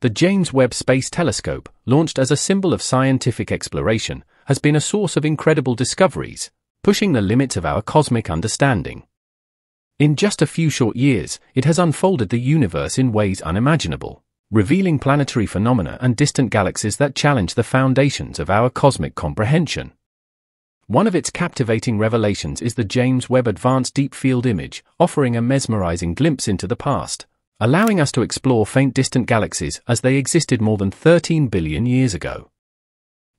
The James Webb Space Telescope, launched as a symbol of scientific exploration, has been a source of incredible discoveries, pushing the limits of our cosmic understanding. In just a few short years, it has unfolded the universe in ways unimaginable, revealing planetary phenomena and distant galaxies that challenge the foundations of our cosmic comprehension. One of its captivating revelations is the James Webb Advanced Deep Field image, offering a mesmerizing glimpse into the past, allowing us to explore faint distant galaxies as they existed more than 13 billion years ago.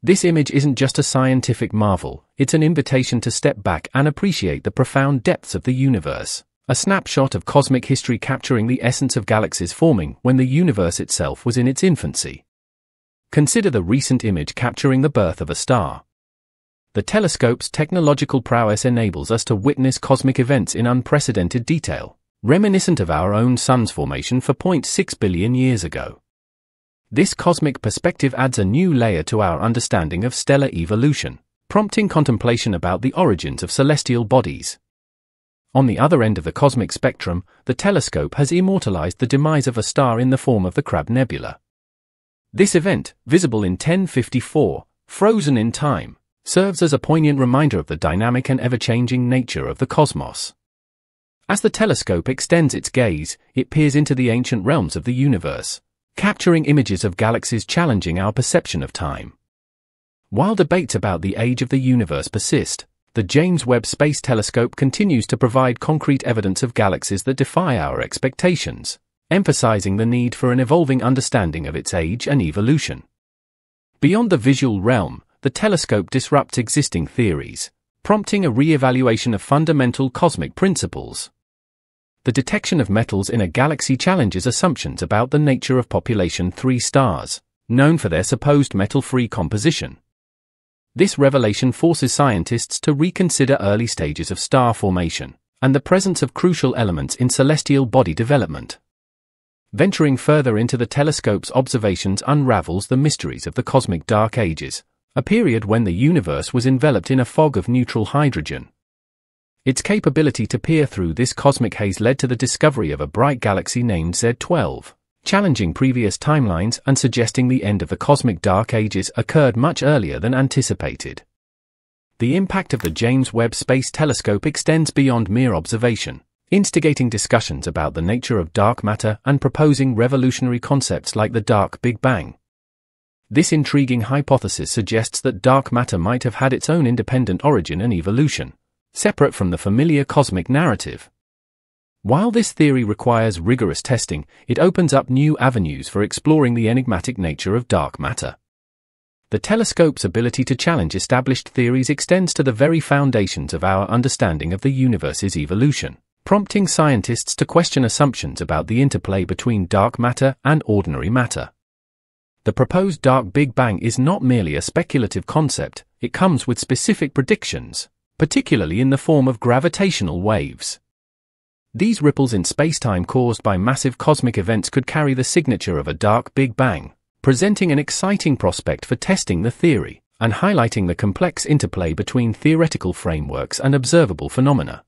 This image isn't just a scientific marvel, it's an invitation to step back and appreciate the profound depths of the universe, a snapshot of cosmic history capturing the essence of galaxies forming when the universe itself was in its infancy. Consider the recent image capturing the birth of a star. The telescope's technological prowess enables us to witness cosmic events in unprecedented detail, reminiscent of our own sun's formation 4.6 billion years ago. This cosmic perspective adds a new layer to our understanding of stellar evolution, prompting contemplation about the origins of celestial bodies. On the other end of the cosmic spectrum, the telescope has immortalized the demise of a star in the form of the Crab Nebula. This event, visible in 1054, frozen in time, serves as a poignant reminder of the dynamic and ever-changing nature of the cosmos. As the telescope extends its gaze, it peers into the ancient realms of the universe, capturing images of galaxies challenging our perception of time. While debates about the age of the universe persist, the James Webb Space Telescope continues to provide concrete evidence of galaxies that defy our expectations, emphasizing the need for an evolving understanding of its age and evolution. Beyond the visual realm, the telescope disrupts existing theories, prompting a re-evaluation of fundamental cosmic principles. The detection of metals in a galaxy challenges assumptions about the nature of population 3 stars, known for their supposed metal-free composition. This revelation forces scientists to reconsider early stages of star formation and the presence of crucial elements in celestial body development. Venturing further into the telescope's observations unravels the mysteries of the cosmic dark ages, a period when the universe was enveloped in a fog of neutral hydrogen. Its capability to peer through this cosmic haze led to the discovery of a bright galaxy named Z12, challenging previous timelines and suggesting the end of the cosmic dark ages occurred much earlier than anticipated. The impact of the James Webb Space Telescope extends beyond mere observation, instigating discussions about the nature of dark matter and proposing revolutionary concepts like the Dark Big Bang. This intriguing hypothesis suggests that dark matter might have had its own independent origin and evolution, separate from the familiar cosmic narrative. While this theory requires rigorous testing, it opens up new avenues for exploring the enigmatic nature of dark matter. The telescope's ability to challenge established theories extends to the very foundations of our understanding of the universe's evolution, prompting scientists to question assumptions about the interplay between dark matter and ordinary matter. The proposed Dark Big Bang is not merely a speculative concept, it comes with specific predictions, particularly in the form of gravitational waves. These ripples in space-time caused by massive cosmic events could carry the signature of a Dark Big Bang, presenting an exciting prospect for testing the theory and highlighting the complex interplay between theoretical frameworks and observable phenomena.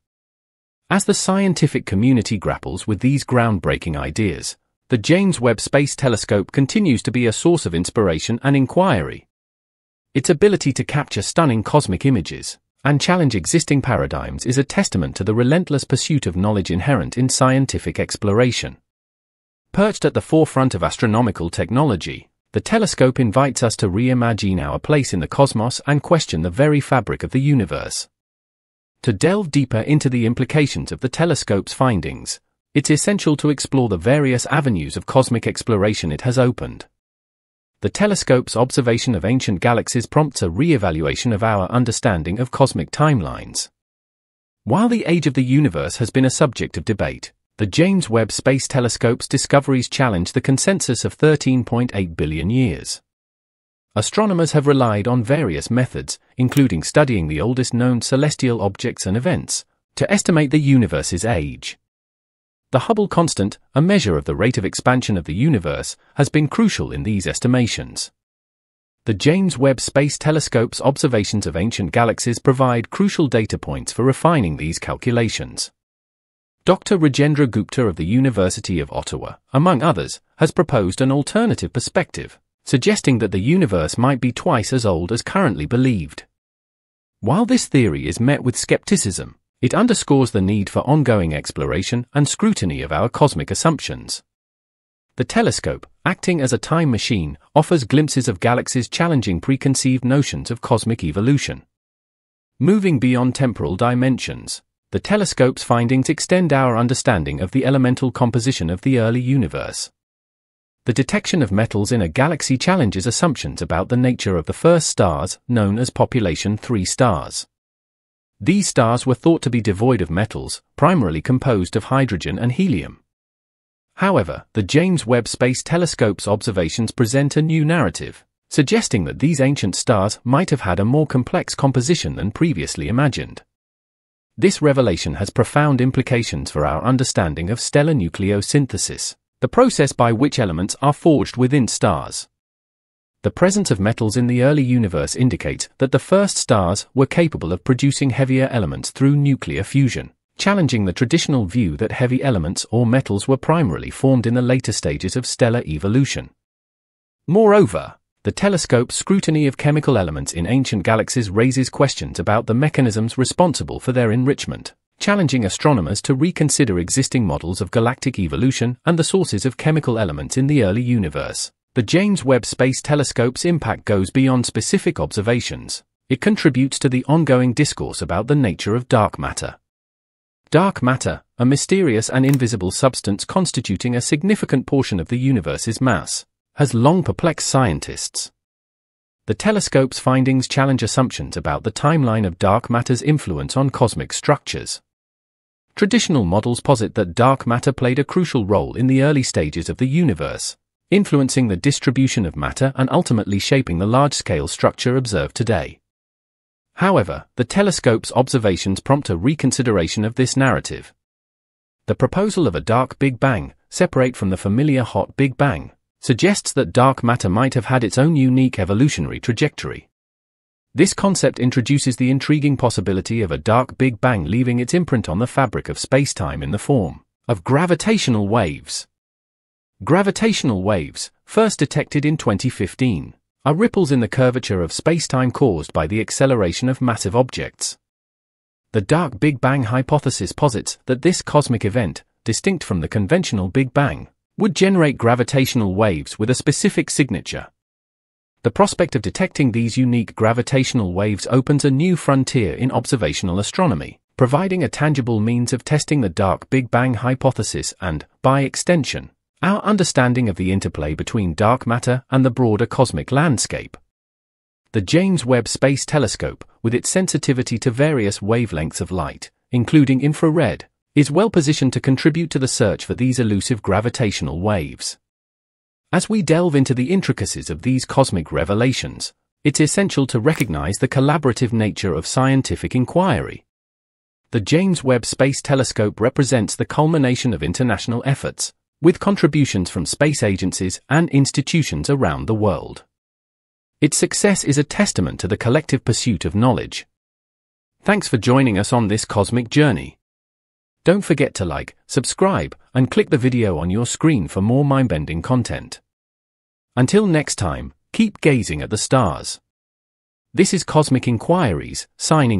As the scientific community grapples with these groundbreaking ideas, the James Webb Space Telescope continues to be a source of inspiration and inquiry. Its ability to capture stunning cosmic images and challenge existing paradigms is a testament to the relentless pursuit of knowledge inherent in scientific exploration. Perched at the forefront of astronomical technology, the telescope invites us to reimagine our place in the cosmos and question the very fabric of the universe. To delve deeper into the implications of the telescope's findings, it's essential to explore the various avenues of cosmic exploration it has opened. The telescope's observation of ancient galaxies prompts a re-evaluation of our understanding of cosmic timelines. While the age of the universe has been a subject of debate, the James Webb Space Telescope's discoveries challenge the consensus of 13.8 billion years. Astronomers have relied on various methods, including studying the oldest known celestial objects and events, to estimate the universe's age. The Hubble constant, a measure of the rate of expansion of the universe, has been crucial in these estimations. The James Webb Space Telescope's observations of ancient galaxies provide crucial data points for refining these calculations. Dr. Rajendra Gupta of the University of Ottawa, among others, has proposed an alternative perspective, suggesting that the universe might be twice as old as currently believed. While this theory is met with skepticism, it underscores the need for ongoing exploration and scrutiny of our cosmic assumptions. The telescope, acting as a time machine, offers glimpses of galaxies challenging preconceived notions of cosmic evolution. Moving beyond temporal dimensions, the telescope's findings extend our understanding of the elemental composition of the early universe. The detection of metals in a galaxy challenges assumptions about the nature of the first stars, known as population III stars. These stars were thought to be devoid of metals, primarily composed of hydrogen and helium. However, the James Webb Space Telescope's observations present a new narrative, suggesting that these ancient stars might have had a more complex composition than previously imagined. This revelation has profound implications for our understanding of stellar nucleosynthesis, the process by which elements are forged within stars. The presence of metals in the early universe indicates that the first stars were capable of producing heavier elements through nuclear fusion, challenging the traditional view that heavy elements or metals were primarily formed in the later stages of stellar evolution. Moreover, the telescope's scrutiny of chemical elements in ancient galaxies raises questions about the mechanisms responsible for their enrichment, challenging astronomers to reconsider existing models of galactic evolution and the sources of chemical elements in the early universe. The James Webb Space Telescope's impact goes beyond specific observations. It contributes to the ongoing discourse about the nature of dark matter. Dark matter, a mysterious and invisible substance constituting a significant portion of the universe's mass, has long perplexed scientists. The telescope's findings challenge assumptions about the timeline of dark matter's influence on cosmic structures. Traditional models posit that dark matter played a crucial role in the early stages of the universe, influencing the distribution of matter and ultimately shaping the large-scale structure observed today. However, the telescope's observations prompt a reconsideration of this narrative. The proposal of a dark Big Bang, separate from the familiar hot Big Bang, suggests that dark matter might have had its own unique evolutionary trajectory. This concept introduces the intriguing possibility of a dark Big Bang leaving its imprint on the fabric of spacetime in the form of gravitational waves. Gravitational waves, first detected in 2015, are ripples in the curvature of spacetime caused by the acceleration of massive objects. The Dark Big Bang hypothesis posits that this cosmic event, distinct from the conventional Big Bang, would generate gravitational waves with a specific signature. The prospect of detecting these unique gravitational waves opens a new frontier in observational astronomy, providing a tangible means of testing the Dark Big Bang hypothesis and, by extension, our understanding of the interplay between dark matter and the broader cosmic landscape. The James Webb Space Telescope, with its sensitivity to various wavelengths of light, including infrared, is well positioned to contribute to the search for these elusive gravitational waves. As we delve into the intricacies of these cosmic revelations, it's essential to recognize the collaborative nature of scientific inquiry. The James Webb Space Telescope represents the culmination of international efforts, with contributions from space agencies and institutions around the world. Its success is a testament to the collective pursuit of knowledge. Thanks for joining us on this cosmic journey. Don't forget to like, subscribe, and click the video on your screen for more mind-bending content. Until next time, keep gazing at the stars. This is Cosmic Inquiries, signing off.